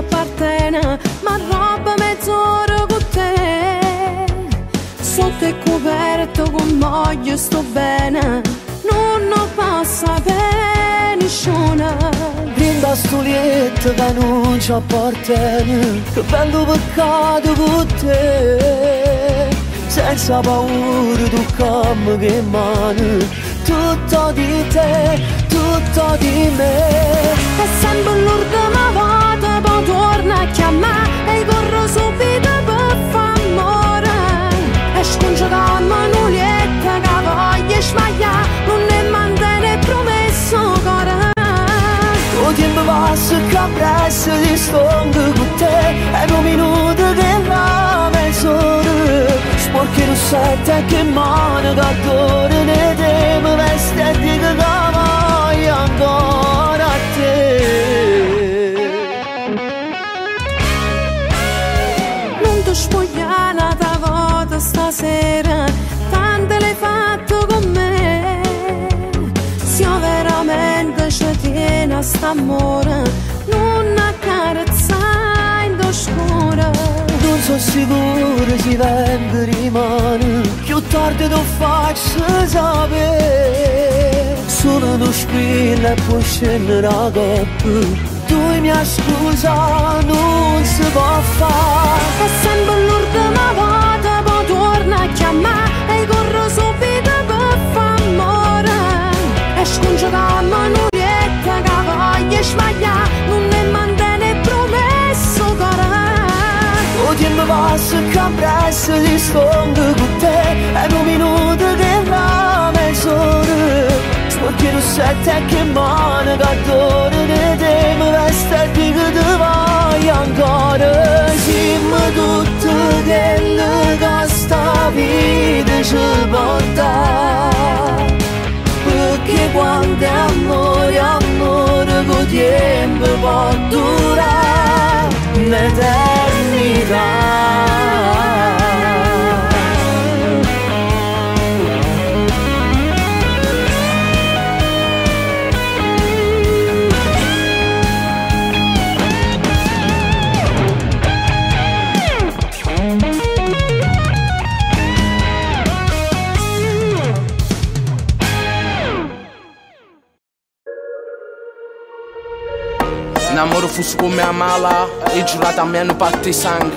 appartiene, ma roba mezz'ora con te. Sotto il coperto con moglie sto bene, non passa per nessuna. Brinda stulietta che non ci appartiene, che bello peccato con te. Senza paura tu cammi che mani, tutto di te, tutto di me. E sembra l'ultima volta che torno a chiamare, e corro subito per favore. E sconcio la manuglietta che voglio sbagliare, non ne mantenere promesso ancora. Tu ti imbavassi che appresso di stongo con te, e un minuto che la mezz'ora. Sporchi rossette che mano che adoro ne te. Spogliata da volta stasera, tante l'hai fatto con me. Se io veramente ci tiene a st'amore, non accarezzai in oscura. Non sono sicuro se vengo rimane, più tardi lo faccio sapere. Sono uno spillo e poi scendere a coppa, tu mi hai scusa, non si può fare. E sembra l'ultima volta che torno a chiamare, e corro subito per favore. E sconcio la manuglietta che voglio sbagliare, non ne mantenere promesso ancora. Tu ti imbavassi che appresso di stongo con te, e un minuto che la mezz'ora. Sporchi rossette che mano che adoro di te. Ci porta, perché quando amore, amore con tempo può durare un'eternità. Namoro fosse come Amala e giurata a me non parte sangue.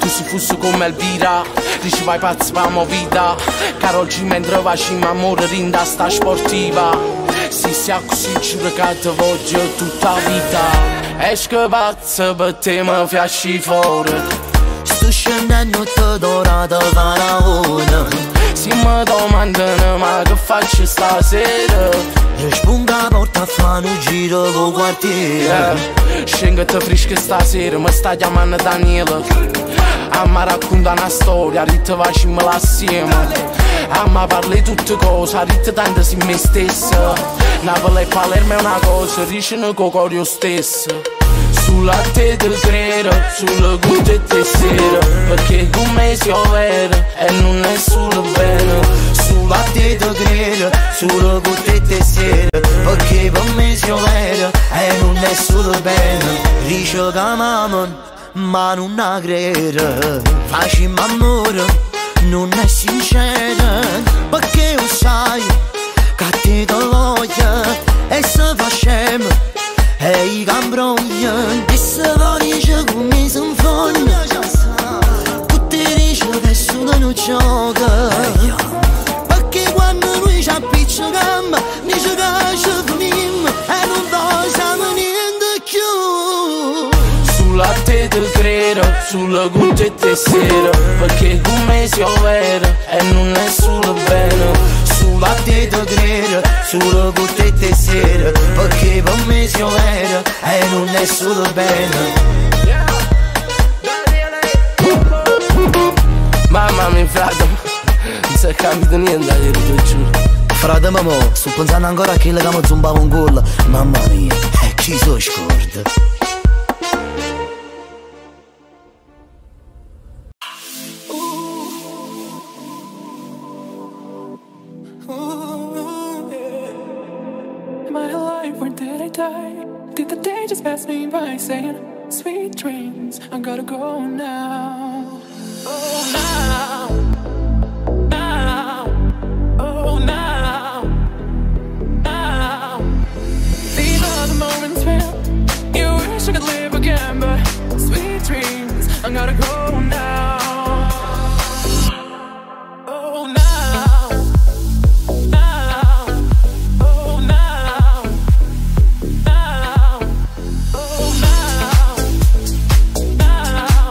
Tu si fosse come Elvira, dici vai pazzi vamo vita. Caro oggi mentre facciamo amore rinda sta sportiva. Se sia così giuro che ti voglio tutta vita. Esco pazzo per te mi fiasci fuori. Sto scendendo te dorata faraona. Se mi domandano ma che faccio stasera, rispondo a porta a fare un giro con quartiere. Scengo te fresca stasera, mi sta chiamando Daniela. Amma racconta una storia, rita facciamola assieme. Amma parli tutte cose, rita tanto si me stessa. Napoli e Palermo è una cosa, ricino con corio stesso. Sulla te del credo, sulla guida te sera, perché con me si ovvero e non è solo bene. Sulla te del credo, sulla guida te sera, perché per me si ovvero e non è solo bene. Rice camamon, ma non la credo. Facciamo amore, non è sincero, perché lo sai che ti voglio. E se facciamo e i cambrogli, e se voglio come si infogna, tutti dicono che sono un gioco. Sulla te del credo, sulla guida te sera, perché con me si ovvero e non è solo bene. Sulla te del credo, sulla guida te sera, perché con me si ovvero e non è solo bene. Mamma mia frate, non si è cambiato niente, io ti giuro. Frate mamma, sto pensando ancora a quello che mi zumbava un gol. Mamma mia, chi so scorda. My life, when did I die? Did the day just pass me by saying sweet dreams. I gotta go now. Oh, now. I gotta go now. Oh now, now, oh now, now, oh now, now,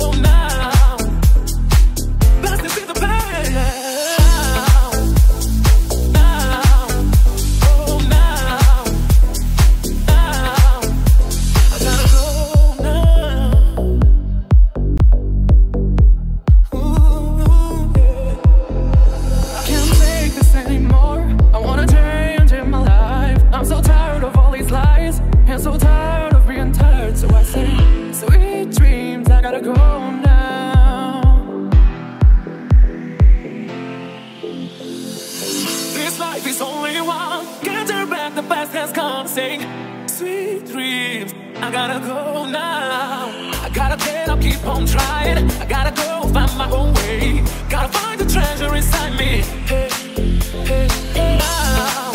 oh now. Blessed be the best now, now, oh now, now. I gotta go now. So tired of being tired, so I say sweet dreams. I gotta go now. This life is only one. Can't turn back, the past has come. Sing sweet dreams. I gotta go now. I gotta get up, keep on trying. I gotta go find my own way. Gotta find the treasure inside me. Hey, hey, hey. Now.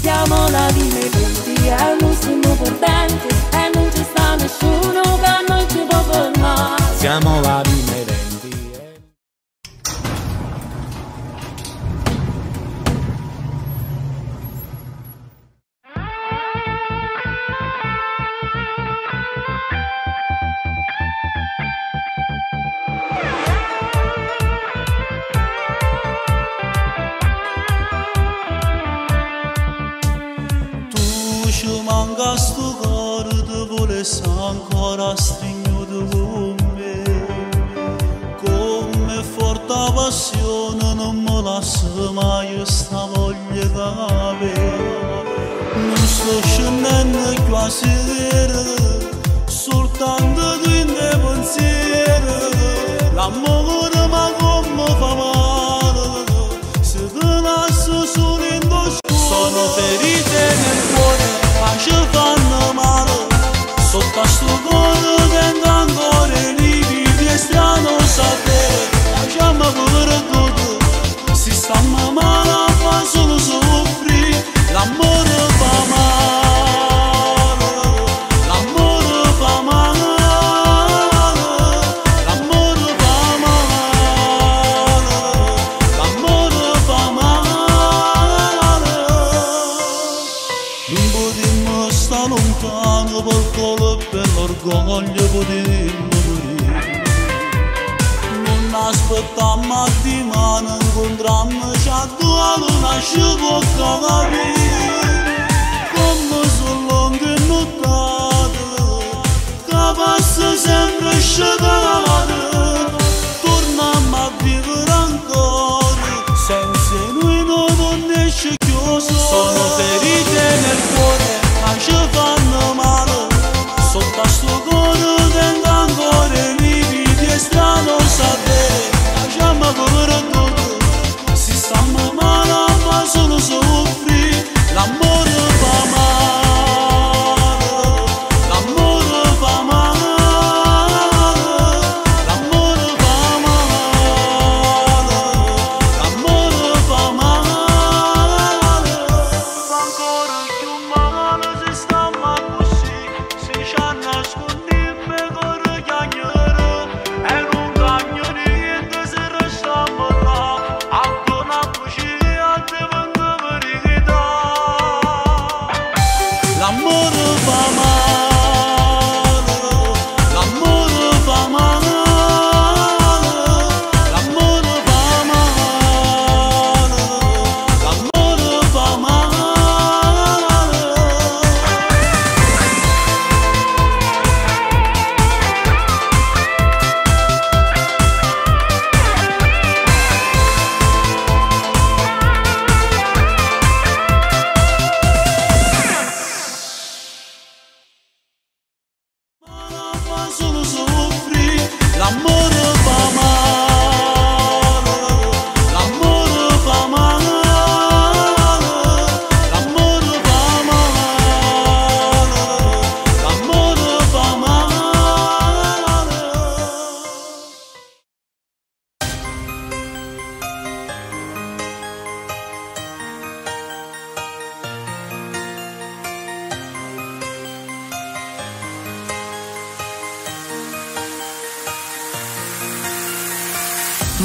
Siamo la vive tutti, non siamo contenti e non ci sta nessuno che non ci può fermare. Siamo la vive. Ancora stringo dove come forte passione non mi lascio mai sta voglia d'avere. Non sto scendendo quasi vero, soltanto tu in te pensiero. L'amore ma come fa male se ti lascio solo in tuo scudo. Sono ferite nel cuore ma ci fanno male. Sotto a sto cuore tendo ancora i lividi e strano sapere. Lasciamo pure tutto, si sta male ma solo soffri. L'amore fa male, l'amore fa male, l'amore fa male, l'amore fa male. Non potremmo stare lontano per colore. L'orgoglio potremmo morire. Non aspettammo a dimane, incontrammoci a tua luna, ci può capire. Come sono lunghe nottate, che passa sempre sciatate. Tornammo a vivere ancora, senza noi non ne esce chiuso. Sono ferite nel cuore, ma ci fanno male. Sotto a sto cuore tendo ancora i lividi e strano sapere. Lasciamo pure tutto, si sta male ma solo soffri. L'amore fa male. L'amore fa male.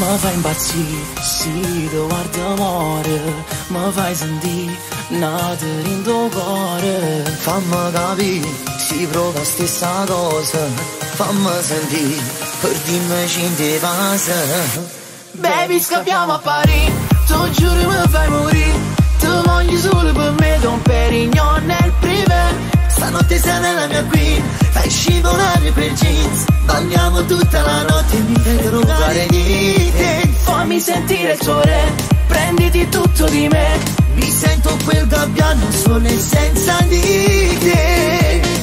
Mă vai îmbați și de o artă moară, mă vai zândi, n-adărind o goară. Fa-mă gabi și vroga stessa doză, fa-mă zândi, părdim-mă și-n de bază. Baby, scappiamo a Parigi, tu giuri mă vai muri, tu voglio solo per me, Don Perignon nel privé. Stanotte sei nella mia qui, fai scivolare quel jeans, balliamo tutta la notte e mi vedo rubare di te. Fammi sentire il tuo re, prenditi tutto di me, mi sento quel gabbiano solo e senza di te.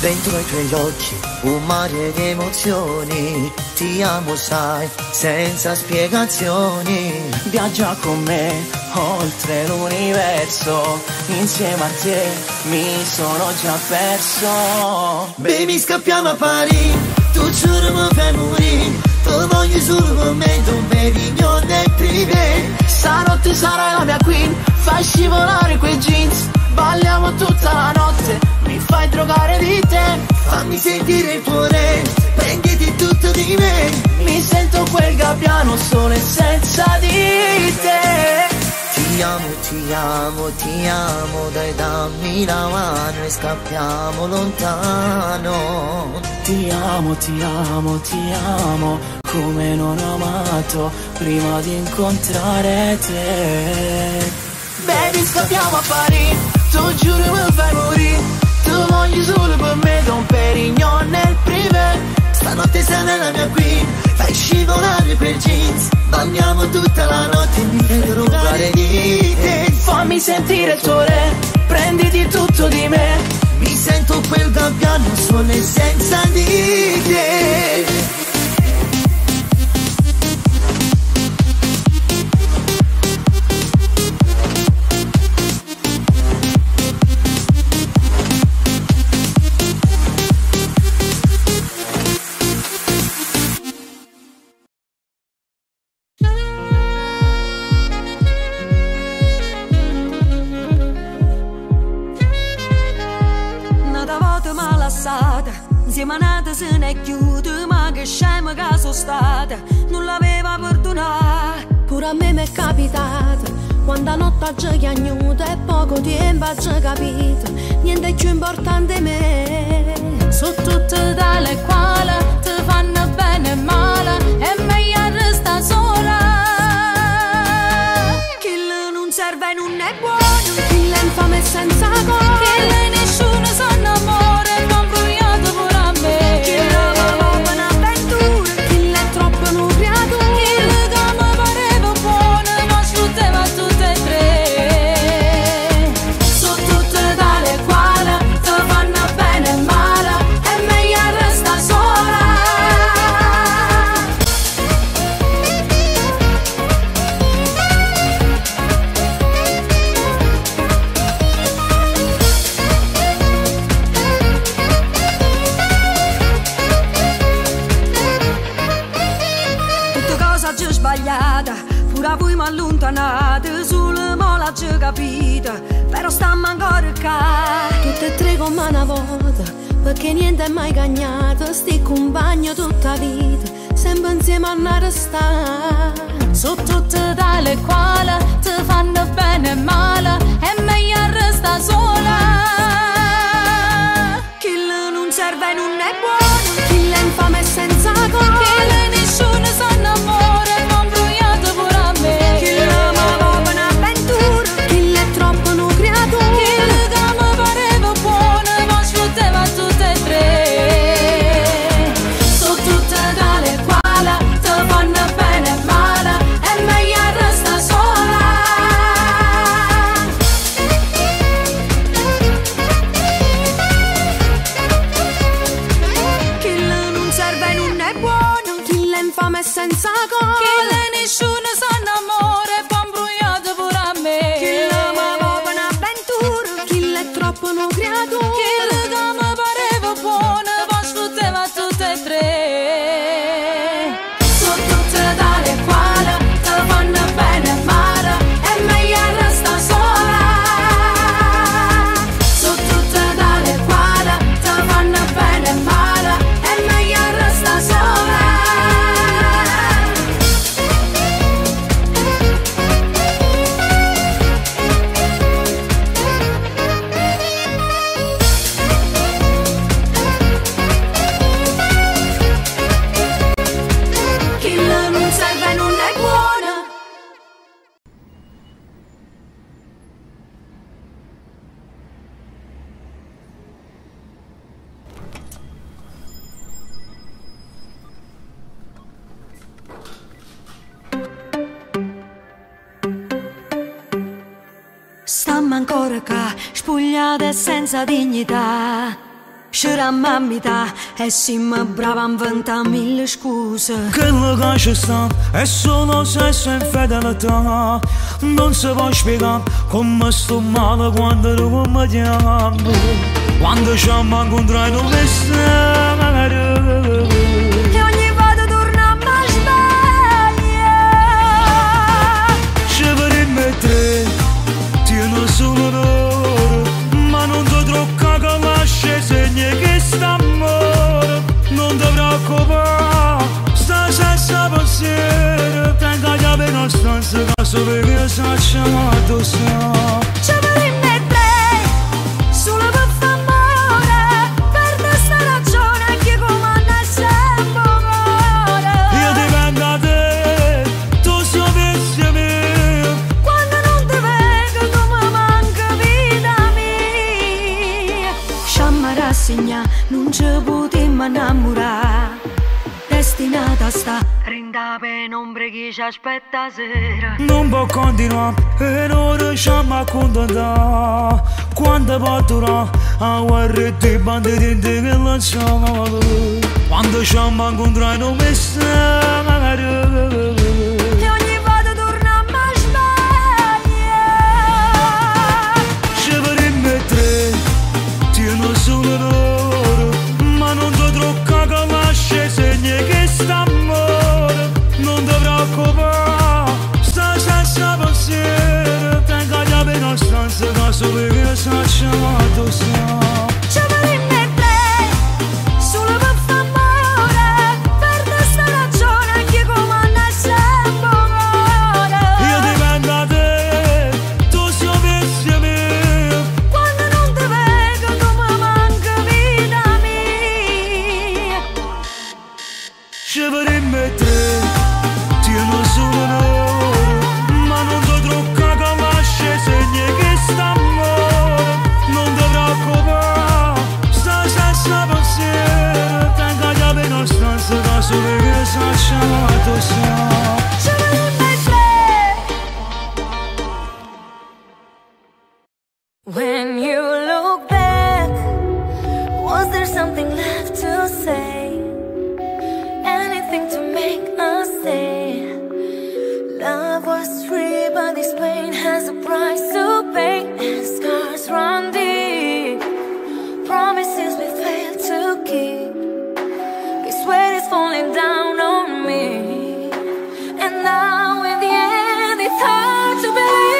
Dentro ai tuoi occhi un mare di emozioni, ti amo sai, senza spiegazioni. Viaggia con me oltre l'universo, insieme a te mi sono già perso. Baby, scappiamo a Parigi, tu giuro mi fai morire, tu voglio solo per me, Don Perignon nel privé. Stanotte sarai la mia queen, fai scivolare quei jeans, balliamo tutta la notte, mi fai drogare di te. Fammi sentire il tuo re, prenditi tutto di me, mi sento quel gabbiano solo e senza di te. Ti amo, ti amo, ti amo, dai dammi la mano e scappiamo lontano. Ti amo, ti amo, ti amo, come non ho amato prima di incontrare te. Baby, scappiamo a Parigi, tu giuro mi fai morire, tu voglio solo per me, Don Perignon nel privé. Stanotte sei nella mia qui, fai scivolare quel jeans, balliamo tutta la notte e mi vedo rubare di te. Fammi sentire il tuo re, prenditi tutto di me, mi sento quel gabbiano solo e senza di te. Insieme a nata se ne chiude, ma che scema che sono stata, non l'aveva perdonata. Pure a me mi è capitato, quando notte già chiagnuta e poco tempo già capito, niente più importante me. Sono tutte dalle quali ti fanno bene e male, e meglio resta sola. Chi le non serve non è buono, chi le infame senza cuore, chi le nessuno sa amore, non bruciato pure a me. Chi l'amava un'avventura, chi l'è troppo nucleato, chi le dama pareva buona, non sfruttava tutte e tre. Sono tutte tale e quale, ti fanno bene e male, e meglio resta allontanate, solo mo l'ha già capita, però stiamo ancora qua. Tutte e tre come una volta, perché niente è mai cagnato, sti compagno tutta vita, sempre insieme a andare sta. Sono tutte dalle quali ti fanno bene e male, e meglio resta sola. Chi le non serve non è buono, chi le infame senza cuore, chi le nessuno sa amore, non bruciato pure a me. Tutte dalle porca, spugnata e senza dignità. C'era mamma e si mi brava a inventare mille scuse. Quello che c'è sta è solo sesso e fedeltà. Non si può spiegare come sto male quando lo vediamo. Quando ci incontriamo non è să vedeți așa mă dosă. Ce vrei ne plei, solo vă famora, per sta ragione che comanda sembora. Io dipendo da te, tu so vezi mie, quando non te vedo tu mă manca vita mia. Și-am rasigna, non ce putem innamora, destinata sta. Pe nombre chi ci aspetta sera. Non può continuare e non riusciamo a contentare. Quando può durare a guardarti i banditi che lanciamo. Quando ci incontriamo non mi sembra che ogni volta torniamo a sbagliare. Ci vorremmo tre, ti non sono loro, ma non ti trucca che lascia i segni che stanno. Non te preoccupare, stai senza pensiero. Tenga chiave in stanza, caso per via s'accema addosso. Ci vorremmo in play, solo per favore, per sta ragione che comanda sempre. Io dipendo da te, tu sei pezzo mio. Quando non te vedo tu mi manca vita mia. Ci vorremmo in tre, ma non ti trucca che lascia i segni che st'amore. Non ti preoccupare, stai senza pensiero. Tenga chiave in stanza, caso per via s'accema addosso. When you look back, was there something left to say? Anything to make us stay? Love was free, but this pain has a price to pay. And scars run deep, promises we fail to keep. This weight is falling down on me, and now in the end it's hard to believe.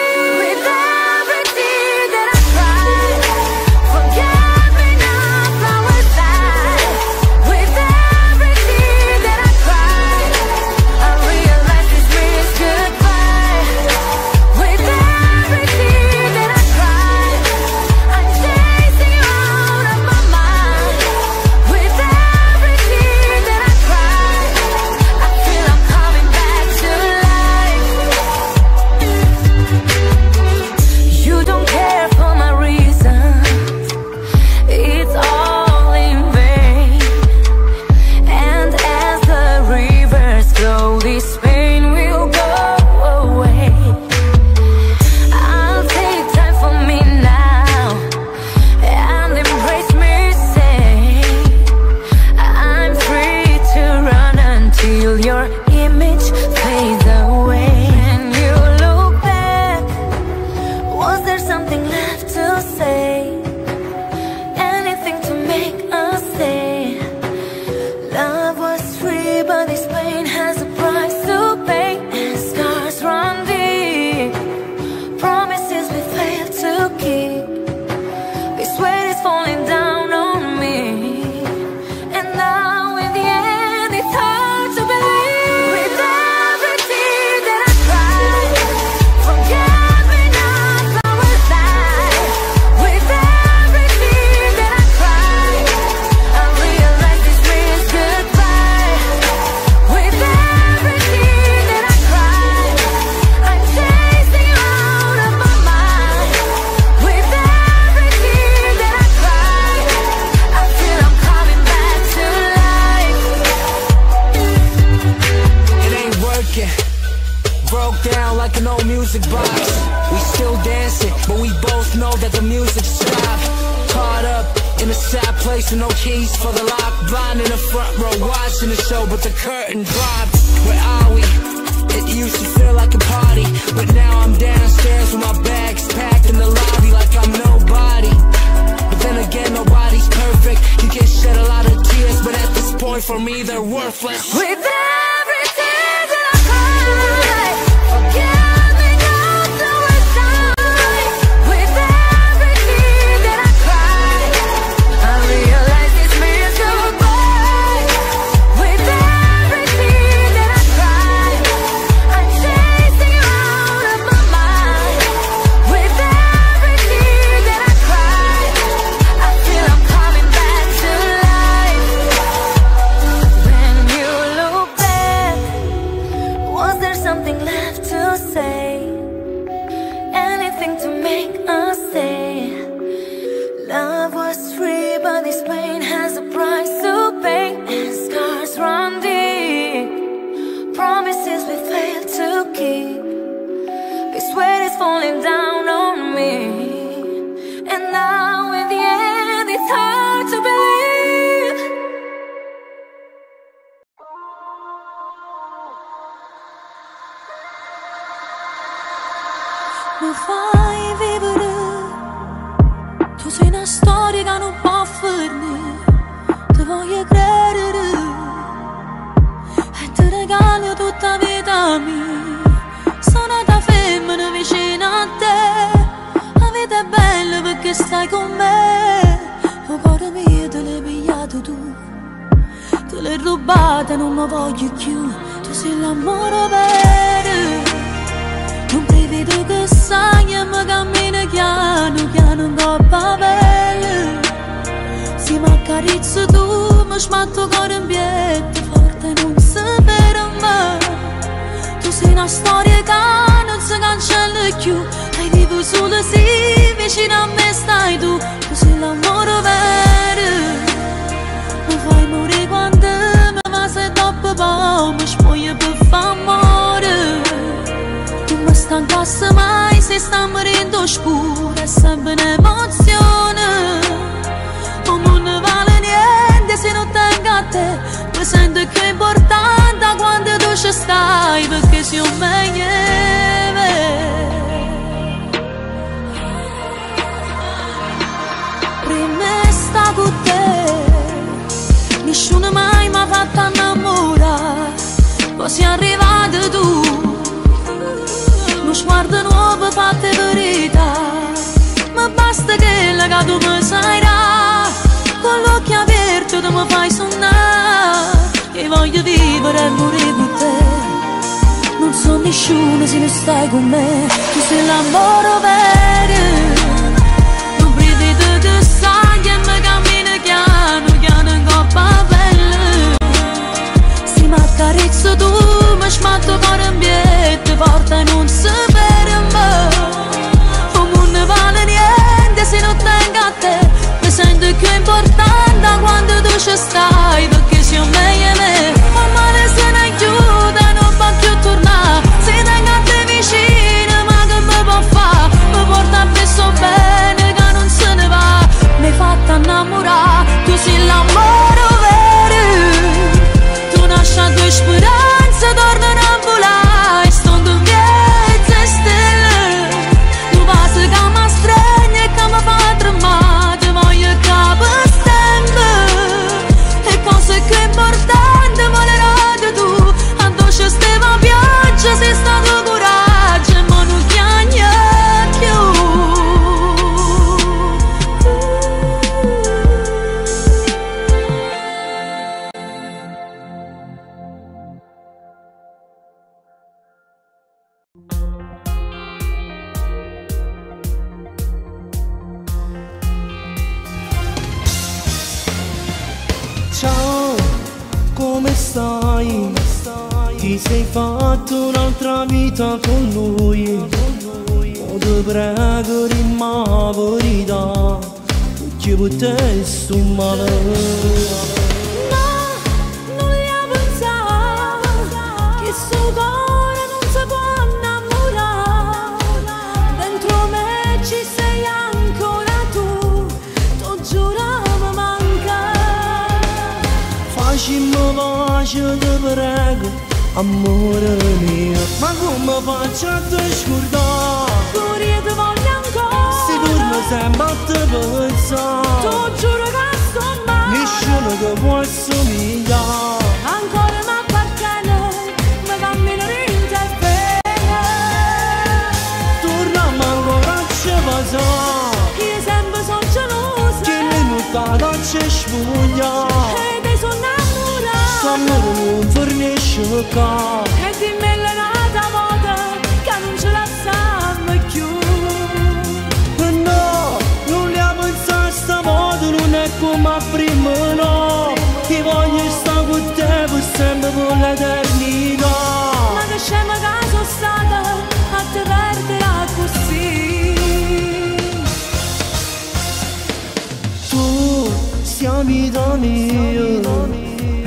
Broke down like an old music box. We still dancing, but we both know that the music's stopped. Caught up in a sad place and no keys for the lock. Blind in the front row watching the show, but the curtain dropped. Where are we? It used to feel like a party, but now I'm downstairs with my bags packed in the lobby like I'm nobody. But then again, nobody's perfect. You can shed a lot of tears, but at this point for me they're worthless. With everything that I heard, forget. și mă bajă de breagă, am o rănie. Acum mă faci atunci curda, curie de valea în gol. Sigur mă seama tăvăța, tot jură ca sunt mari. Nici unul de voi să-mi ia. Ancora mă parcană, mă va minori în tăfere. Turnam ancora ce văza, chiesem vă sunt celuse. Chine nu ta da ce-și bunia. Amorul vârnește ca credimele nata moda, că nu ce la seamă chiu. No, nu le-am înțeles să modul unecum a primăno. Ti voglio sta cu te, vă sembră vola d'ernino. La deșemă gazo sada, a te verde a cusi. Tu siami doni.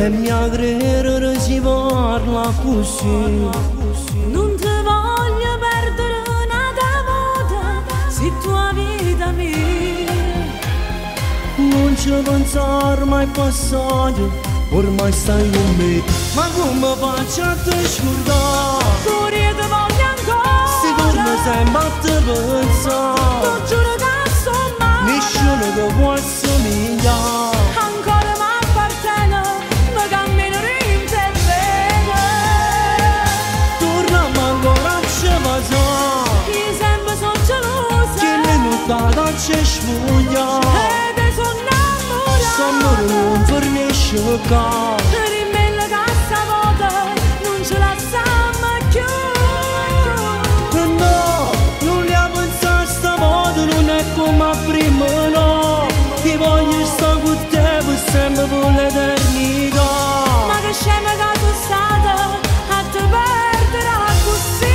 E mia grera resivarla così. Non ti voglio perdere una volta, se tua vita mia. Non ci avanzare mai passaggio, ormai stai con me. Ma come faccio a te scordare? Fuori ti voglio ancora. Se torna sempre a te pensare, non giuro che sono male. Nessuno ti vuole somigliare. Dar acești muia de somnambura, somnul un vârneșăca. Rimele ca să vodă, nu-mi ce la seamă chiu. No, nu le-am înțeles să vodă, nu ne cum a primăno. Ti voglio sta cu te, vă sembră vole d'ernino. Ma că șemă ca tu sadă, a te verdera cu si.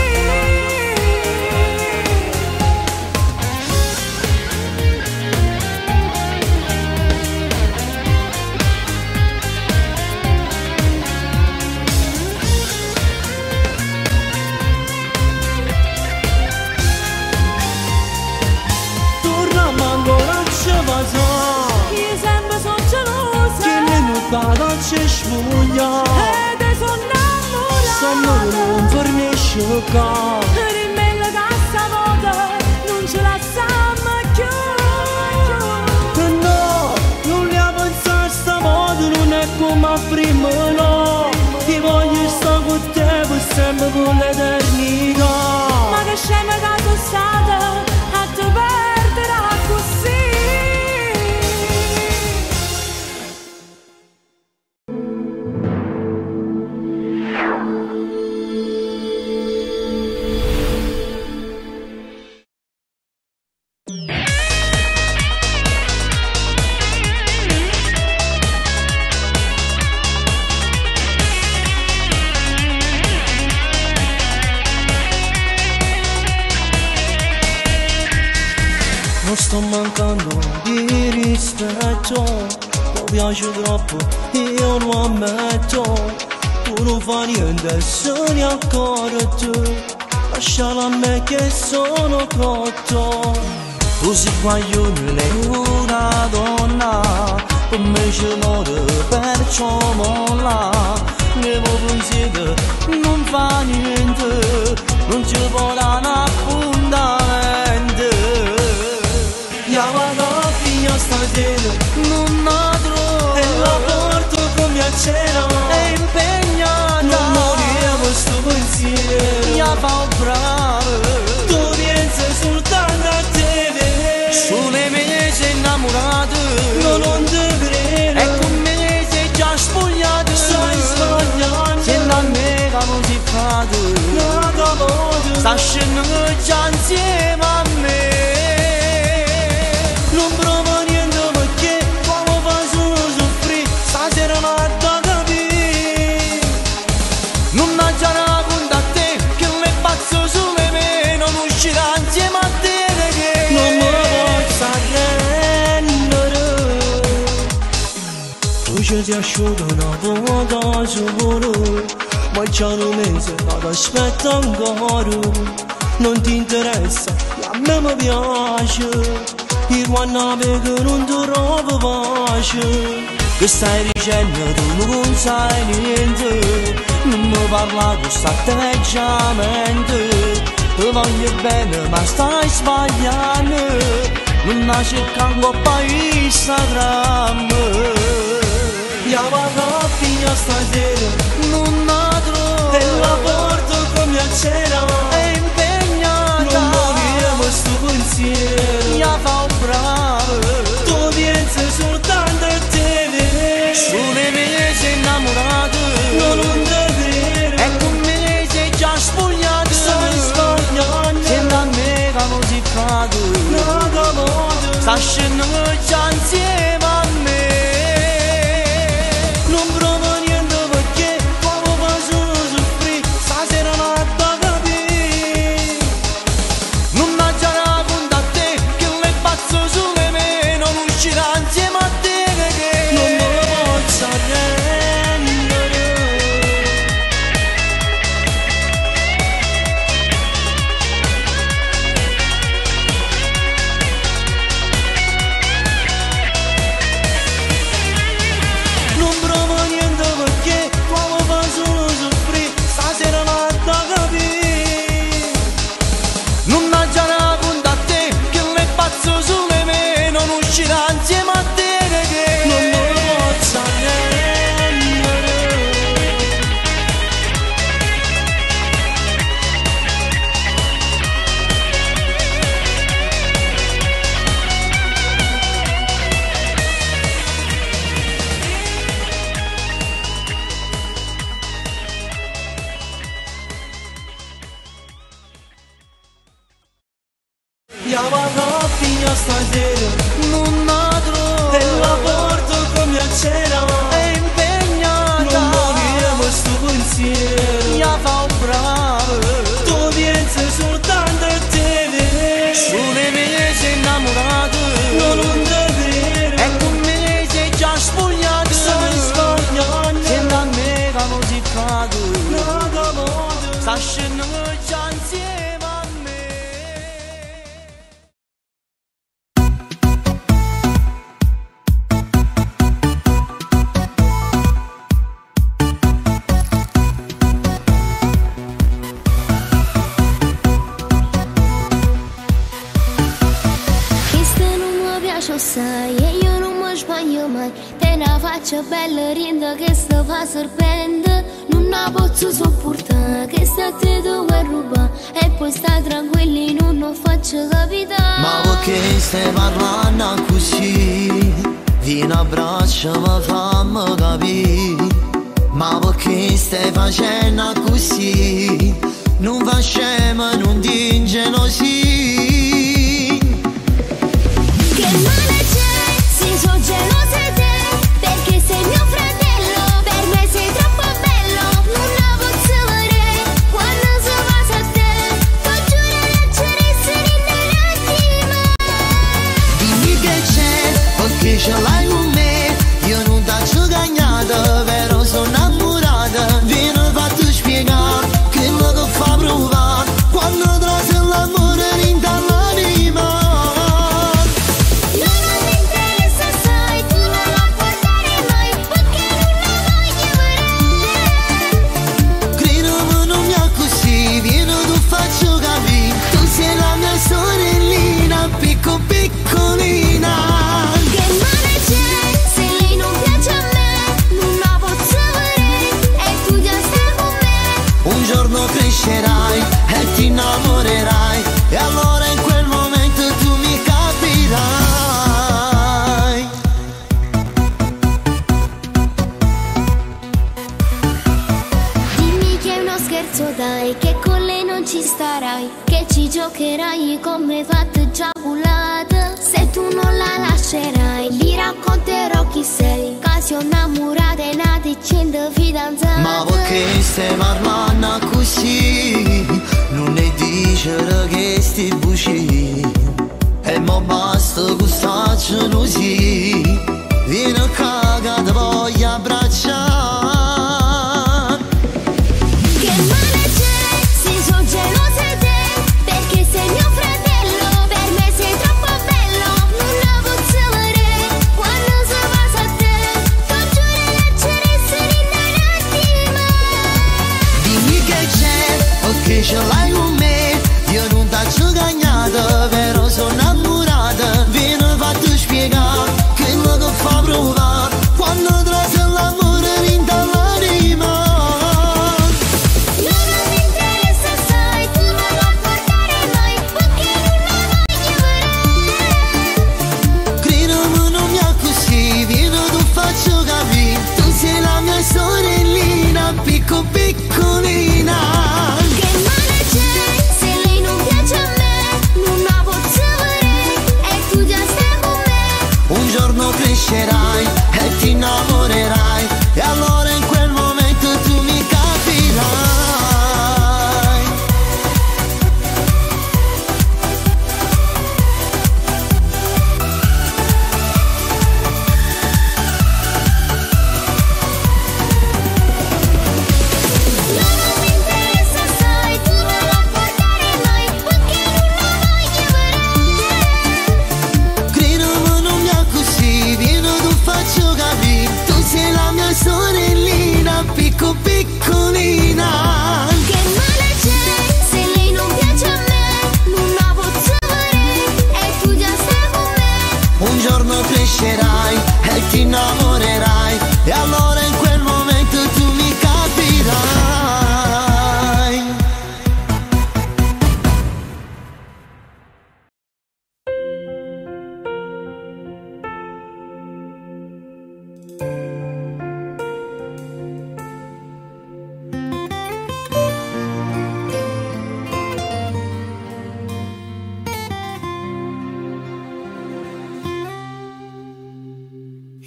Dar acești muia de somnambura, somnul un vârneșăca. Rimele ca să vodă, nu-mi ce la seamă chiu. No, nu le-am înțeles să modul unecum a primăno. Ti voglio sta cu te, vă sembră vole d'ernino. Ma că șemă ca tu sadă, a te verdera cu si. Sto mancando di rispetto, non piace troppo, io lo ammetto. Tu non fai niente se ne accorgi, lasciala a me che sono cotto. Tu sei guaglione, una donna, per me ce l'ho perciò molla. Devo pensare, non fa niente, non ci vorrà una fondamento. Ia mă rog, fii asta zilă, nu-mi adru. E la portul cum ea cera, e impegnata. Nu morim în stupânție, ea va bravă. Tu riență sultana tine, sune mie ce innamorată. Nu l-o-ndă grele, e cum mie ce ce-a spuliată. S-ai sfăriată, ce la mega muzicată. La dovodă, s-a șină cea înțieva mea. Non provo niente perché quando faccio soffrire stasera matta capì. Non ho già una punta a te che le faccio sulle me. Non uscirà insieme a te perché non mi posso arrendere. Tu ci sei asciuto una volta solo, ma già un mese vado aspetta ancora. Non ti interessa, a me mi piace. Irwana pe gândul robă vașă. Qısayri cənnədunun saynindir, Nümvarlağı sahtək canındır, Vayir benim astayz bayanı, Nünaşıq qan qopayı sadramı. Yava Rabbi astayzerim, Nünadru, Della bordu qımya çeram, Empegnata, Nünaviye mıstıqınsiyer, Yava obrağır, Tobiyense sultandır tevir, Şune meyece namuradır, Yolundadır, Ekun meyece caşbulyadır, Sarıskanyan, Kendan megalo zikradır, Nagalodur, Saşınır cansiyev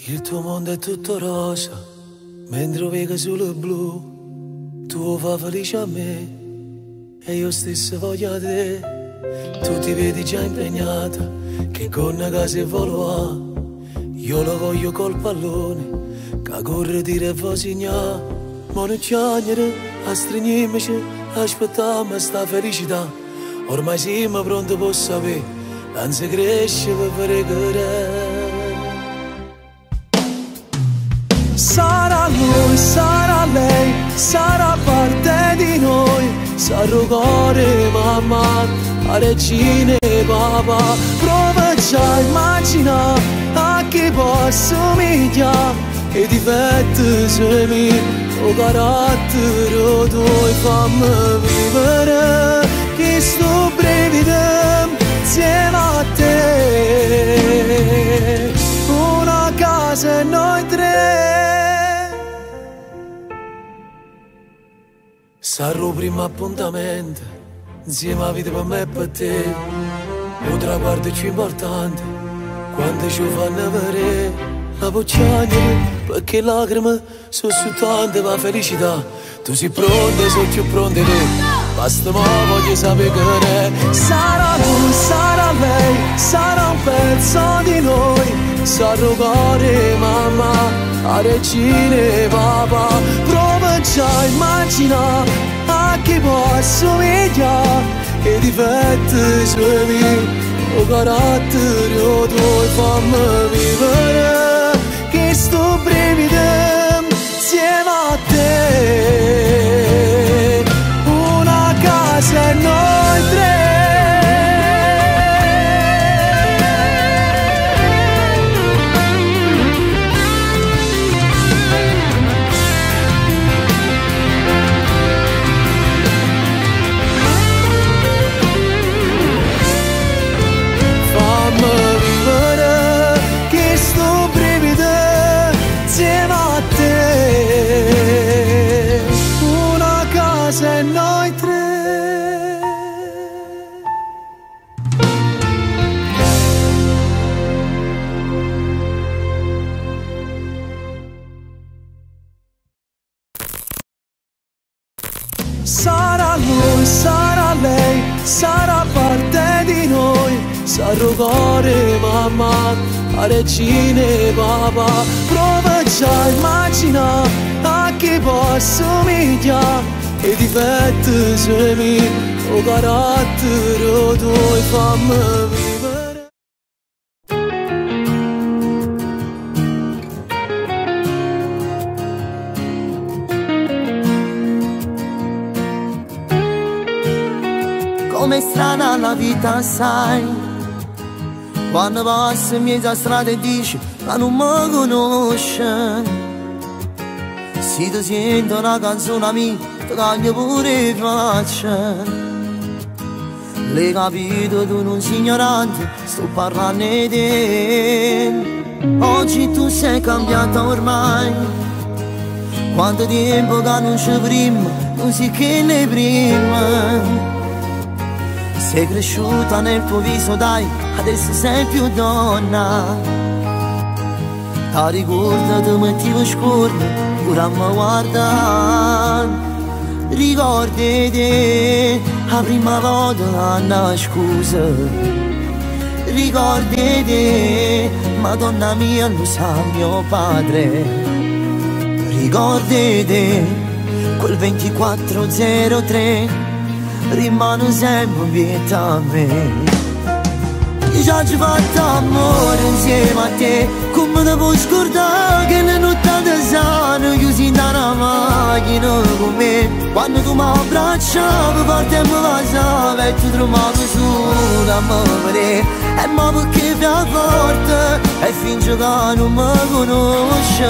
Il tuo mondo è tutto rosa, mentre vega sul blu. Tu va felice a me e io stesso voglio a te. Tu ti vedi già impegnata, che gonna che si vola. Io lo voglio col pallone, che corre dire vasigna. Ma non c'è a stringermi, aspettiamo sta felicità. Ormai siamo pronti per sapere, anzi cresce per fare credere. Sarà lui, sarà lei, sarà parte di noi. Sarò cuore, mamma, regina e papà. Prova già a immaginare a chi posso somigliare. Che difetti sei miei, o carattere tuoi. Fammi vivere questo brevide insieme a te. Una casa e noi tre. Sarò primo appuntamento, insieme a vita per me e per te. L'altra parte più importante, quando ci fanno vedere la bocciaglia, perché lacrime sono soltanto per felicità. Tu sei pronta, sono più pronta te, basta ma voglio sapere che sarà lui, sarà lei, sarà un pezzo di noi. Sarò cuore, mamma, a regine papà. Prova già a immaginare a chi posso somigliare. Che difetti suoi miei, o carattere o tuoi. Fammi vivere questo brevide insieme a te. Una casa e noi tre. Sarà parte di noi, sarò cuore, mamma, regina e papà. Prova già a immaginare a chi posso somigliare. Che difetti sei miei, o carattere tuoi. Fammi vivere. Com'è strana la vita, sai, Quando passo in mezzo a strada e dici ma non mi conosci. Se ti sento una canzone mia ti cambio pure faccia. L'hai capito, tu non sei ignorante, sto parlando di te. Oggi tu sei cambiata ormai, quanto tempo che non c'è prima, non si che ne prima. Sei cresciuta nel tuo viso dai, adesso sei più donna. Ti ricorda di motivo scordo, pure a me guarda. Ricordi te, la prima volta una scusa. Ricordi te, Madonna mia lo sa mio padre. Ricordi te, quel 2403 rimane sempre in vita a me. Già ci ho fatto amore insieme a te, come ti puoi scordare che le notti di sano chiusi in una macchina con me. Quando tu mi abbracciavi partiamo a sala e tu trovavi solo amore. E ma perché fai forte e finge che non mi conosci.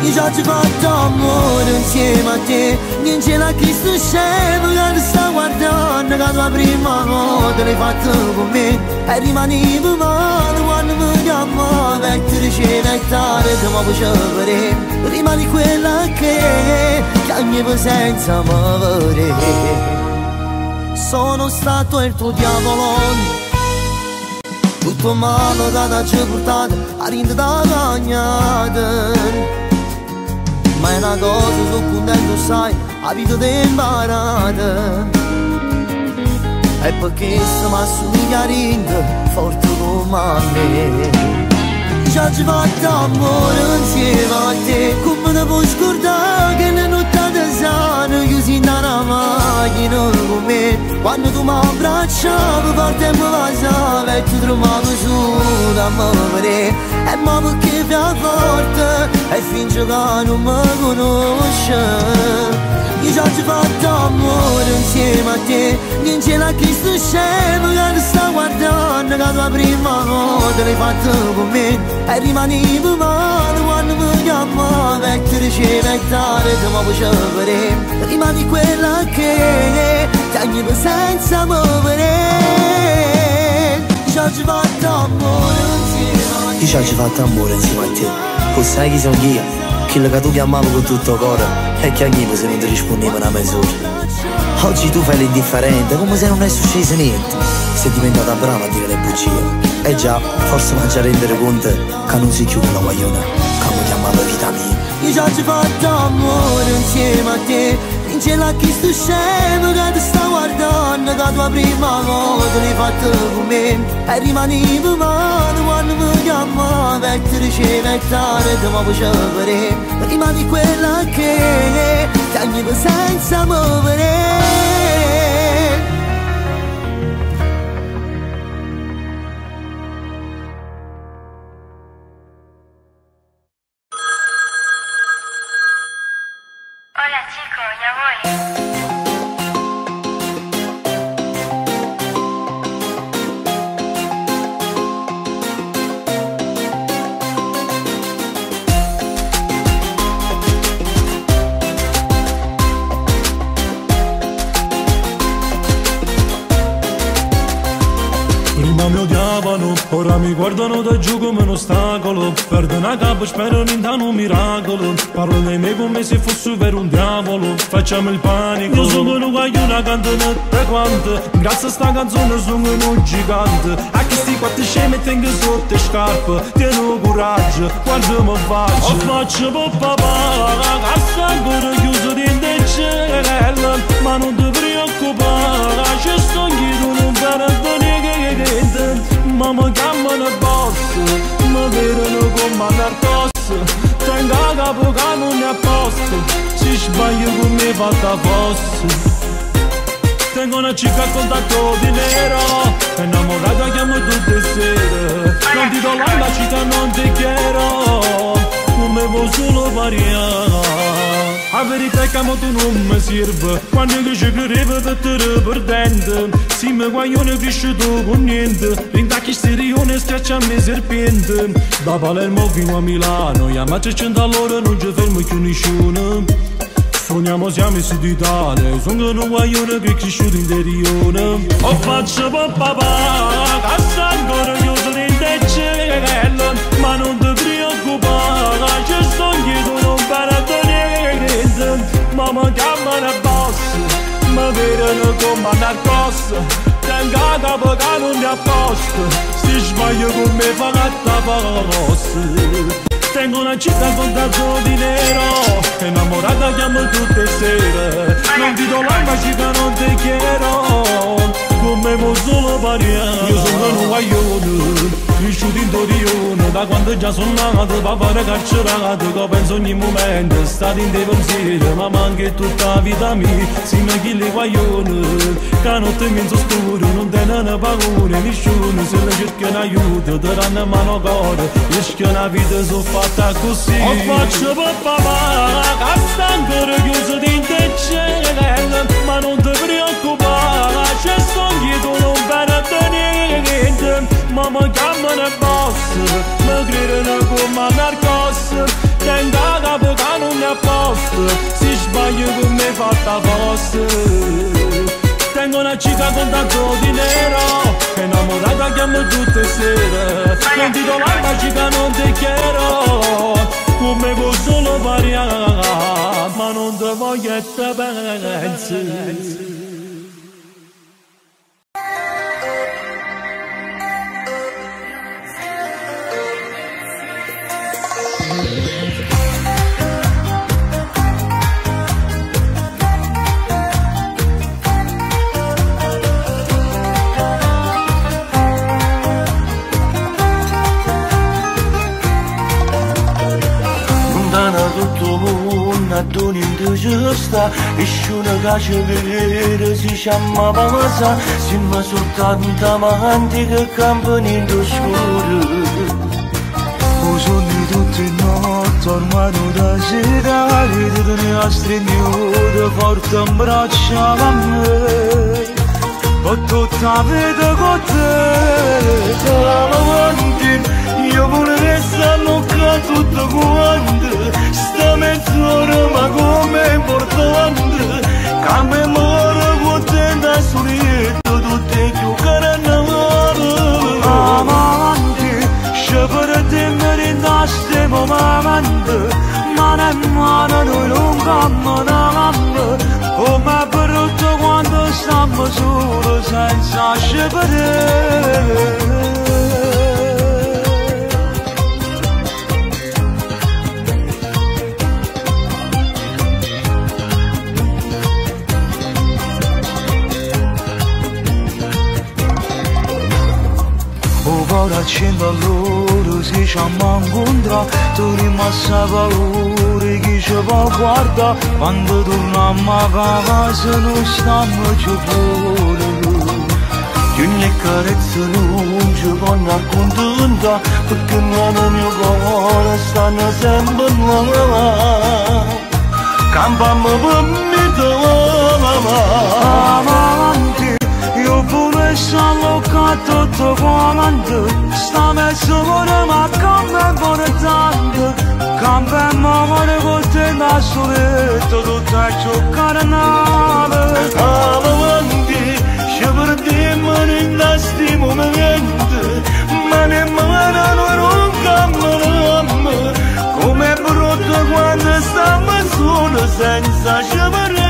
Io già ci ho fatto amore insieme a te, non c'è la Cristo scemo che ti sta guardando, che la prima volta l'hai fatto con me. E rimanevo male quando mi chiamavo e ti ricevo e tale ti facevo vedere. Rimani quella che cambiavo senza muovere. Sono stato il tuo diavolo, tutto male che ti ho portato a rindata bagnata. Ma è una cosa, sono contento, sai, la vita ti è imparata. E perché se mi assomiglia a rinde, forte come me. Già ci ho fatto amore insieme a te, come ti puoi scordare che le notti di sano chiusi in una macchina con me. Quando tu mi abbracciavi partiamo a sala e ti trovavi solo a morire. E ma perché fai forte e finge che non mi conosci. Io già ci ho fatto amore insieme a te, non c'è la Cristo scemo che ti sta guardando, che la prima volta l'hai fatto con me. E rimanevo male quando mi chiamavo e ti ricevo e tale ti facevo vedere. Rimani quella che cambiavo senza muovere. Io già ci ho fatto amore insieme a te, io già ci ho fatto amore insieme a te. Lo sai chi sono io? Quello che tu chiamavi con tutto il cuore e che anch'io se non ti rispondeva una mezz'ora. Oggi tu fai l'indifferente come se non è successo niente. Sei diventata brava a dire le bugie. E già, forse mi faccio rendere conto che non si chiude una guagliona che mi chiamava vita mia. Io già ci ho fatto amore insieme a te, non c'è la Cristo scemo che ti sta guardando, che la tua prima volta l'hai fatto con me. E rimanevo male quando mi chiamavo e ti ricevo e tale ti facevo vedere. Rimani quella che cambiavo senza muovere. Mi guardano da giù come un ostacolo, perdono la capo e sperano in un miracolo. Parlo dei miei come se fosse per un diavolo, facciamo il panico. Io sono un guaglione cantonetta quanto, grazie a sta canzone sono un gigante. A chi sti quattro scemi tengo sotto le scarpe, tieno coraggio, quando mi faccio. O faccio per papà, a sangue chiuso dentro le celle, ma non ti preoccupare, c'è sto anch'io non veramente niente. Ma mi chiamano il boss, mi vedono con malardosso, tengo a capo che non è a posto, se sbaglio come fatta fosse. Tengo una chica a contatto di nero, innamorata chiamo tutte le sere, non ti do la chica non ti chiedo, come vuoi solo variare. A verità che molto non mi serve. Quando che ci credevo di te perdente, se mi guaglione cresciuto con niente, in da che sterione schiacciami serpente. Da Palermo fino a Milano, io a 300 all'ora non ci fermo più nessuno. Sogniamo siamo suditane, sono un guaglione che è cresciuto in terione. O faccio con papà, cassa ancora io sono in decella, ma non ti preoccupare, ci sto dietro non mă cheamă la boss, mă vedem cum am dat cost. Te-am gata pe calul de-a post, si-și mai iubim me fac ta varos. Tengo una città con tanto dinero, enamorata chiamo tutte sere. Non ti do l'alma città, non te quiero, come mo solo pariamo. Io sono un guaglione cresciuto in torione, da quando già sono nato, papà carcerato, che penso ogni momento, stato in dei pensieri, ma manca tutta la vita mia, si mi chili guaglione, che a notte mi insosturo, non te ne paura, nessuno se ne cerca un aiuto, te danno mano cuore, esce che una vita sono fatta così. O faccio per papà, che sta ancora chiuso in te c'è, ma non ti preoccupare, c'è sto dietro, non vado niente. Mă cheamă de boss, mă grilă cum am narcos. Te-am dat apă ca nu-mi-a post, si-și bani cum mi-e fata vos. Tengo una chica con tanto dinero, enamorata chiamă tutte sere. Non ti do l'alba chica, non te quiero, come vuoi solo variare, ma non te voglio e te pensi. Atunci îndrăgăsta, ești una ca și vedere, zici amma pamasa, simă soltanto amantică campanii d'oscură. O zonă tutte notte, ormai da girare, de dunea striniută, forte îmbraccia la me. O tutta vede con te, te la avanti, io vorrei să nu ca tutto quanto. Sta mezz'ora ma come è importante, che mi muore contenta sorrido, tutte più carannavare. Amanti, sciopere di me rindaste mo mamante, mano in mano noi non camminavamo, come è brutto quando stiamo solo senza sciopere. Accendo all'ora, si ci amma incontra, tu rimasti a paura, chi ci va guarda, quando torniamo a casa non stiamo più fuori. Chi ne carezza non ci vanno contenta, perché nel mio cuore stanno sempre nuova. Campammo per me davanti, io pure sono tutto comando, sta mezz'ora ma come è importante, cambia amore con te da soletto, tutto è ciò carnale. Avanti, ci perdiamo in questi momenti, ma nemmeno non camminiamo, com'è brutto quando stiamo solo senza ci parere.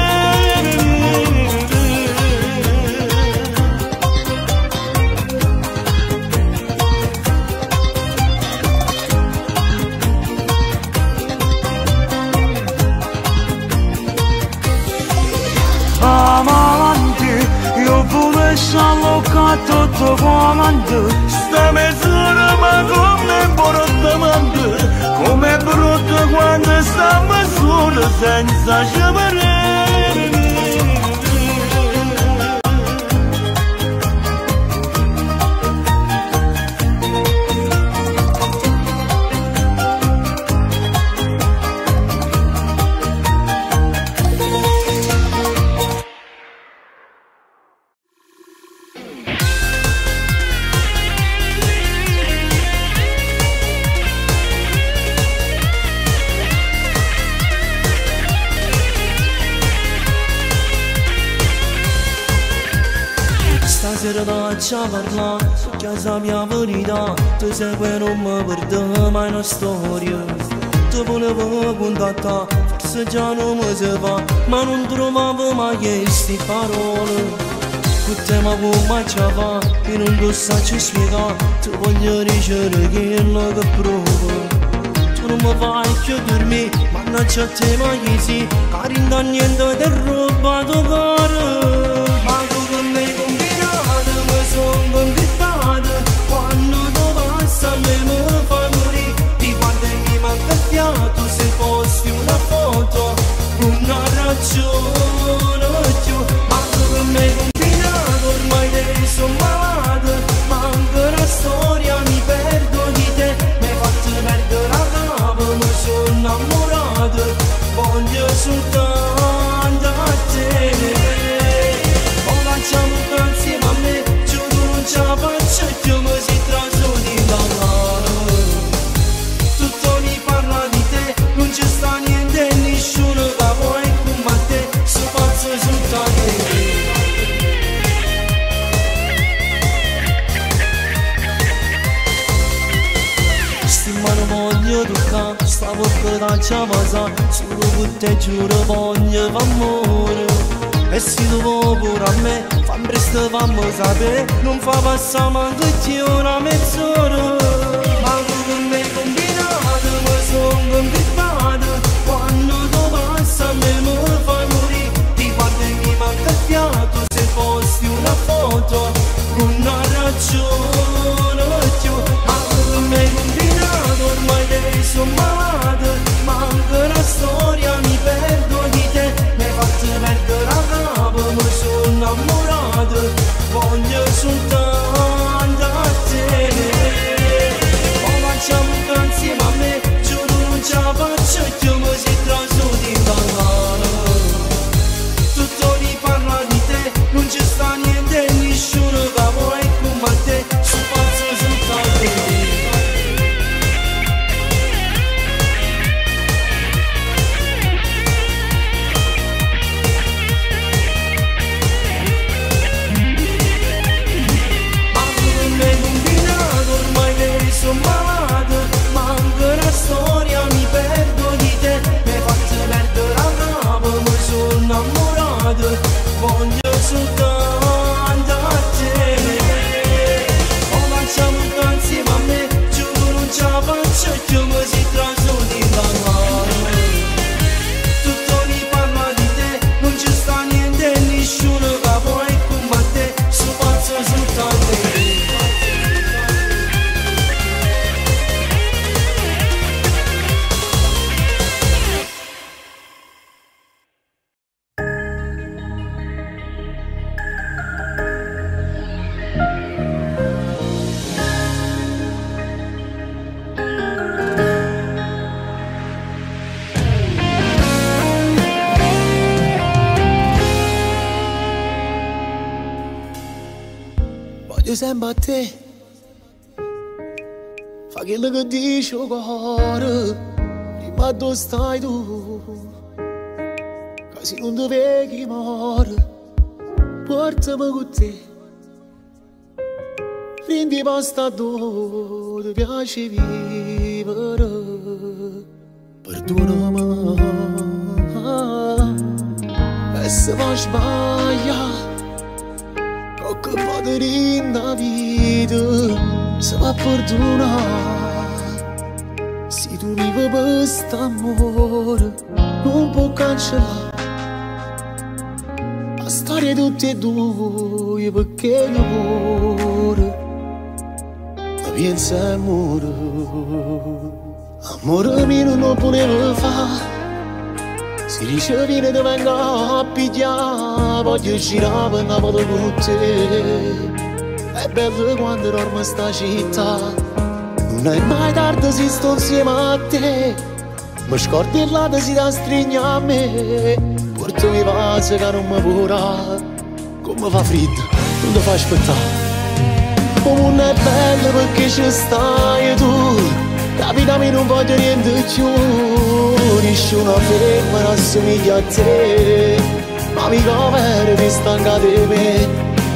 S-a tot comandă, sta mezz'ora ma come importante, come brutto quando stiamo solo senza sceparere. cerda qa vërna, qa zamja vërida, të zegueru më vërdëmaj në storjë. Të vëllë vëgundata, fërse gjanu më zëva, ma në ndruma vëma jesti parolë. Kutema vëma qava, i nëndusa që shmida, të vëllëri gjërëgin në gëprovë. Të në më vaj kjo dërmi, ma në qëtema jizi, karinda njëndë dhe rëba dëgarë. Sta văd cea vaza, te jură bonje va moră. E si dovora me, fan bristă va mă zabe, nu-mi fa vasa mă gâti ora mezzoră. Sembate fagilă diș o goară prima dostai du casi nu devei mor porta magute prindi basta do de viașe vivere perdona ma essa vas baia că poate din la viață să va perdura. Si tu mi vă băsta amor, nu pot cancela. A stare de te doi vă că nu vor. A viața amor, amor minu nu pune vă fa. Si ricevine de venga pidia. Voglio girare una volta con te. È bello quando dormo sta città. Non è mai tardi se sto insieme a te. Mi scordi là da si da strigna a me. Portami pace che non mi vorrà. Come fa freddo, non ti fa aspettare. Oh, non è bello perché ci stai tu. Capitami non voglio niente più. Nessuna femmina assomiglia a te. Amica vera, ti stanca di me.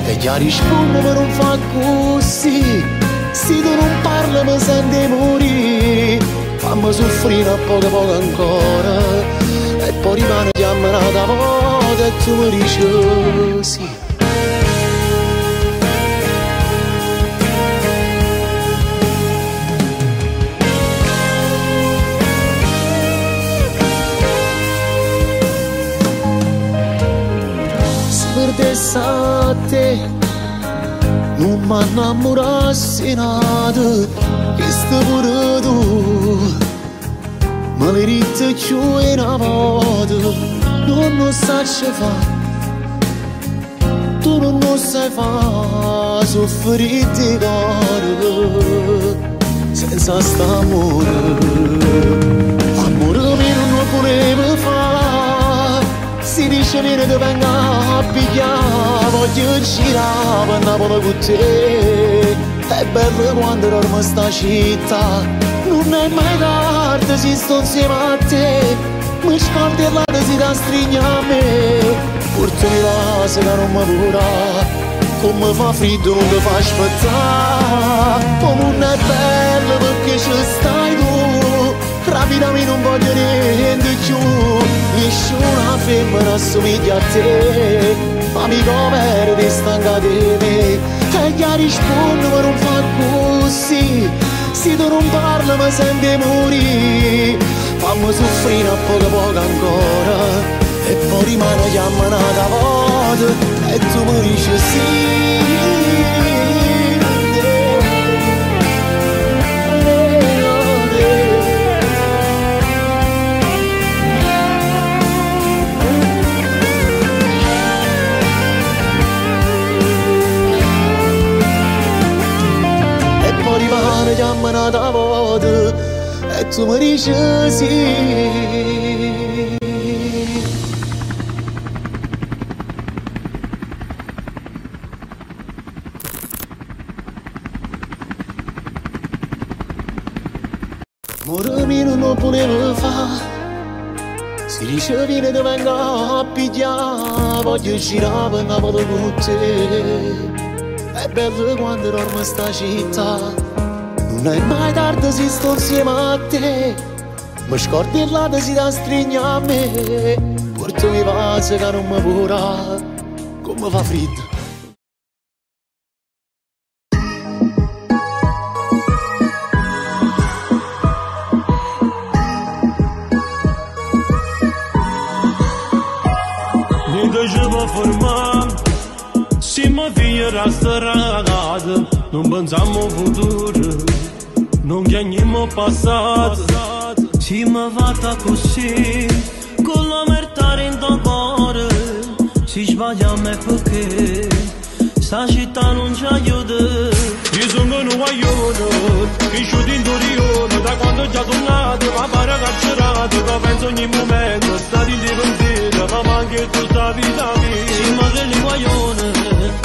Pe chiar își pune, mă nu-mi fac cusi, sigur nu-mi parla, mă sent de morire. Fammi soffrire poco poco ancora, e poi rimane chiamata moda e tu mi dici così. Sperdesate, non mi innamorassi nada, che sta pure tu, ma le ritte giù in una volta, non lo sai fare, tu non lo sai fare, soffrire caro, senza st'amore, amore mio non potevo fare, si dice vieni che venga a pigliare, voglio girare per Napoli con te. E' bello quando dormo sta città, non è mai tardi se sto insieme a te. Mi scordi e la desita strigna a me, portami là se non mi vorrà. Come fa freddo non ti fa spettare, non è bello perché ci stai tu. Rapidami non voglio niente più, nessuna femmina assomiglia a te. Amico vero ti stanca di me. E chiar își pun, mă nu-mi fac cusi, si tu nu-mi parla, mă sent de morire. Fammi soffrire poco poco ancora, e poi rimane chiamata un'altra volta, e tu mi dici sì. Chiamă nata vodă, e tu mă rișăzi. Moră minu nu pune mă fa, si rișă vine de venga a pigia, voglio gira pe una vodă cu te. E bello quando dormo sta città, non è mai tardi se sto insieme a te. Mi scordi la desita strigna a me, portami pace che non mi vorrà. Come fa freddo. Mi degeaba forma, si mă viera strada, non pensiamo futuro, non chiamiamo passato, si mi vada così, con la merda in tuo cuore, si sbagliamo è perché, sta città non ci aiuta. Io sono un guaglione, cresciuto in Torino, da quando già tornato, ma pare carcerato, che penso ogni momento, sta di divertita, ma manca tutta la vita mia. Si mi vada il guaglione,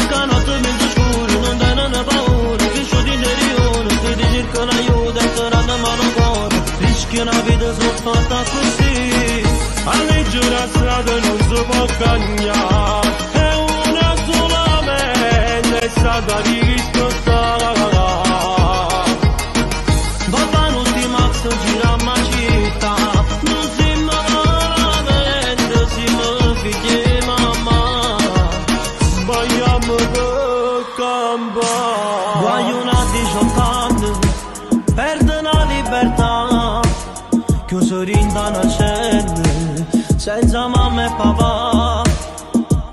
che notte mezzo scuro, non dai una paura, cresciuto in Torino, se ti cerco l'aiuto. Che la vita sono fatta così, alleggerà la strada non si può cambiare, è una sola mente, è stata risposta. Papà non ti mazzo, gira a città, non si malamente, si mi figlia mamma, sbagliamo per campare. Guaglio una 18 anni, perdo la libertà. Sorinda la celle, senza mamma e papà,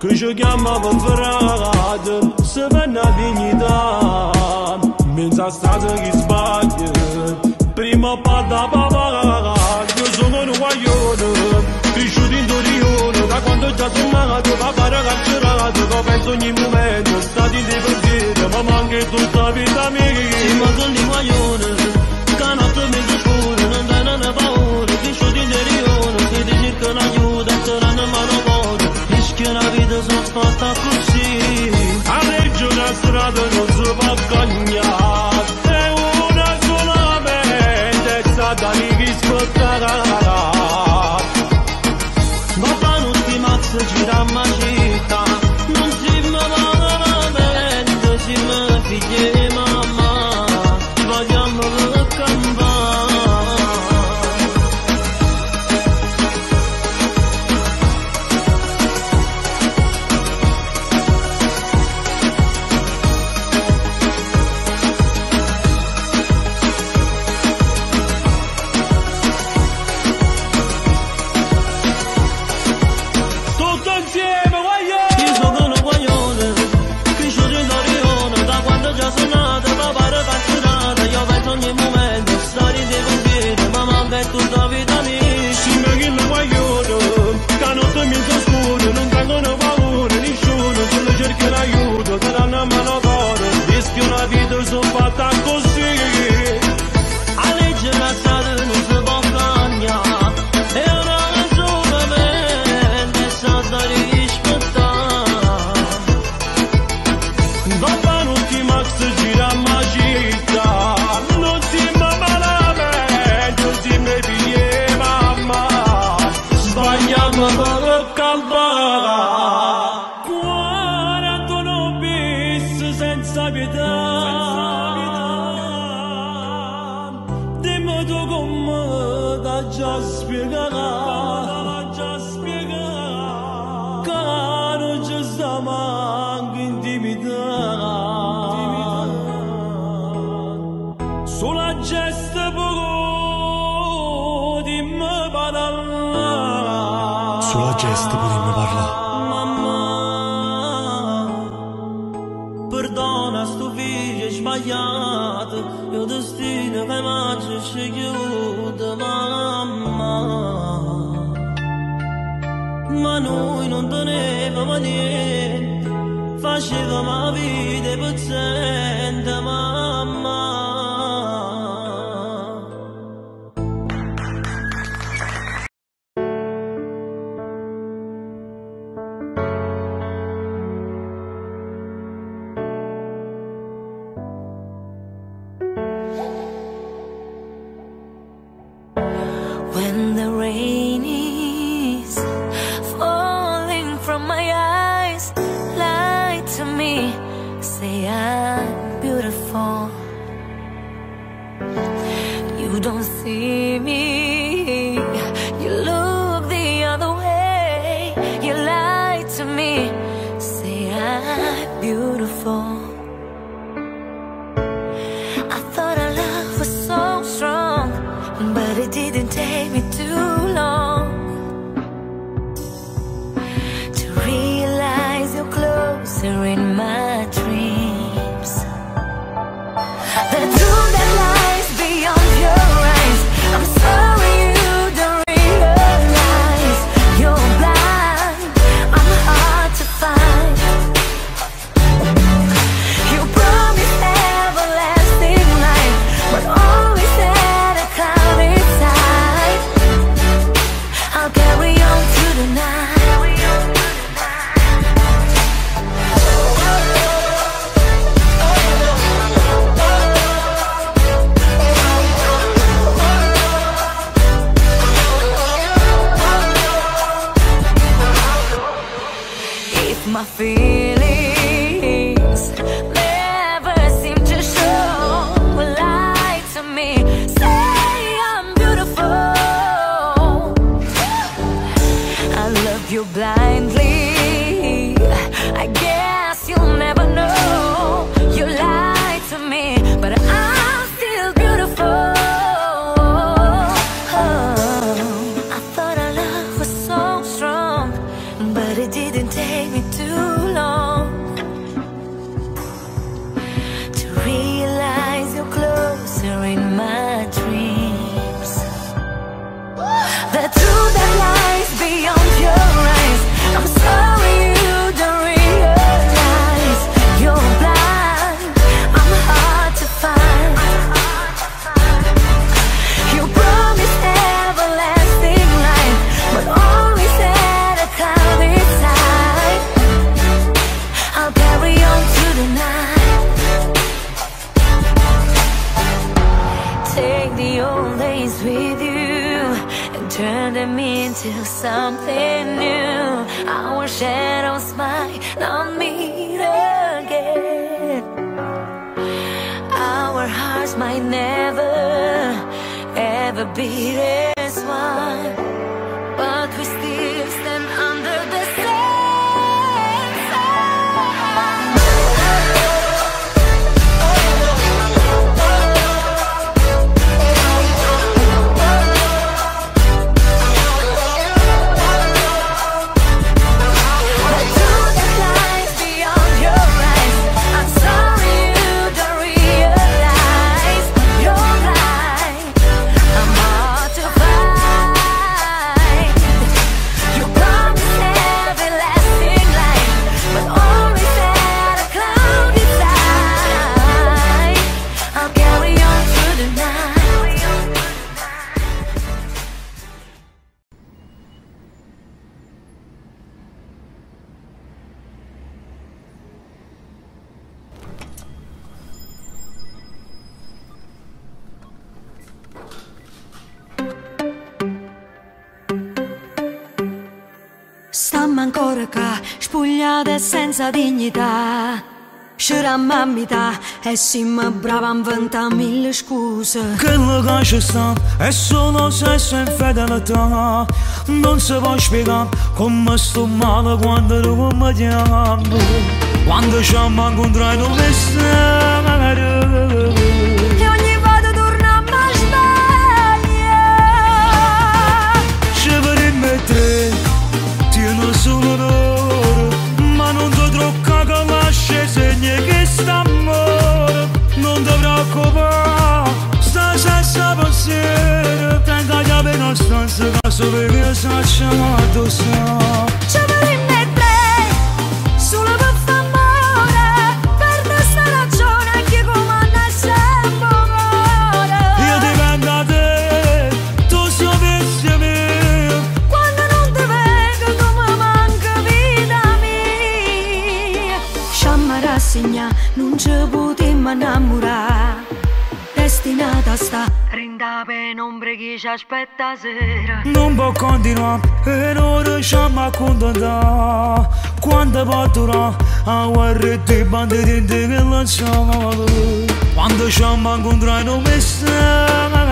che giochiamo con frate, se per la dignità, mezza strada che sbaglia, prima pata papà, io sono un guaglione, cresciuto in Torino, da quando già sono nato, papà era carcerato, che penso ogni momento, stati divertiti, ma manca tutta la vita mia. Sì, ma sono un guaglione, che notte mezzo scuro, non dai una paura. It's ancora ca spugliata e senza dignità. Shura mamita e si mă brava inventa mille scuse. Quello che c'è sta è solo se sei fedelità. Non si può spiegare come sto male quando lo vediamo. Quando ci manco un treno vestito che ogni volta torna a sveglia. Ci vorremmo tre, ti non sono loro, ma non ti trocca che lascia segni che st'amore. Non ti preoccupare, sta senza pensiero, tenga che appena stanza che sopra che si facciamo addosso. Nu ce putem innamora, destinata sta rinda pe nombre chi ci aspetta sera. Non può continua e non riusciamo a contentare. Quando può durare a guardarti banditi che lanciamo. Quando ci incontriamo non mi stai.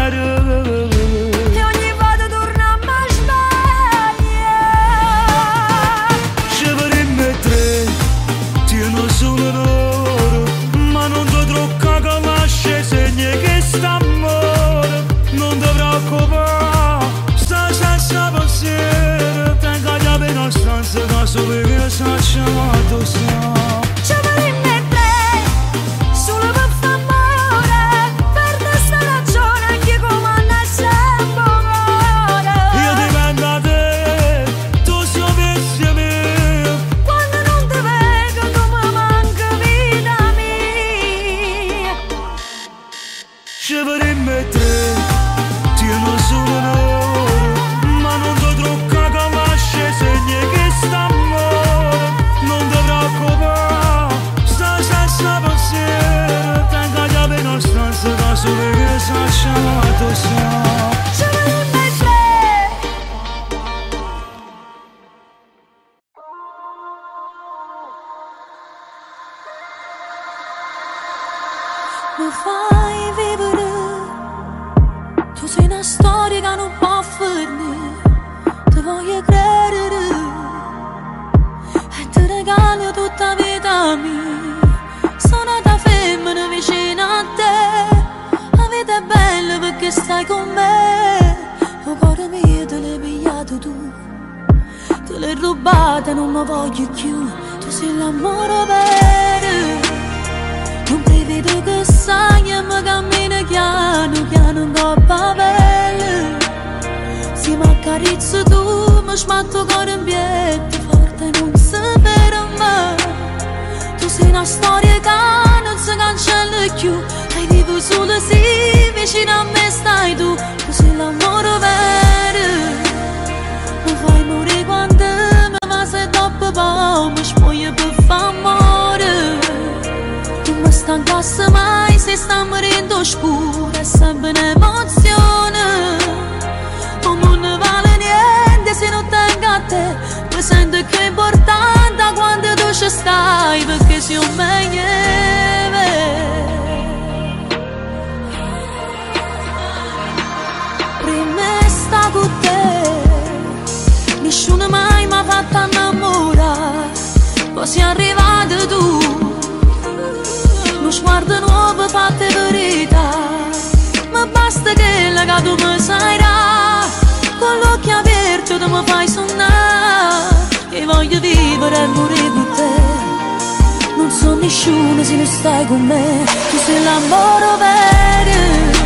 Mi fai vivere, tu sei una storia che non può finire. Ti voglio credere e ti regalo tutta vita mia. Sono da femmina vicina a te, la vita è bella perché stai con me. Il cuore mio te l'hai pigliato tu, te l'hai rubato e non mi voglio più. Tu sei l'amore vero. Vedo che sai e mi cammina piano, piano in coppa bella. Se mi accarezzi tu, mi smatto con un piede forte non si vede mai. Tu sei una storia che non si cancella più, e vivo solo se vicino a me stai tu. Tu sei l'amore vero, mi fai morire quando mi va se dopo poi mi spoglia per famore. Sta în casă mai se sta mărind-o șpură, să-mi emoționă. Omul nu vale niente se nu te îngate, mă sento că e important, dar quando tu ce stai, perché si un me lleve. Prima sta cu te, nessuno mai m-a fatto innamorare, poi sei arrivato tu. Guarda nuova fatta verità, ma basta che la tu mi sai da. Con l'occhio aperto tu mi fai sonnare, e voglio vivere e morire con te. Non so nessuno se non stai con me. Tu sei l'amore vero.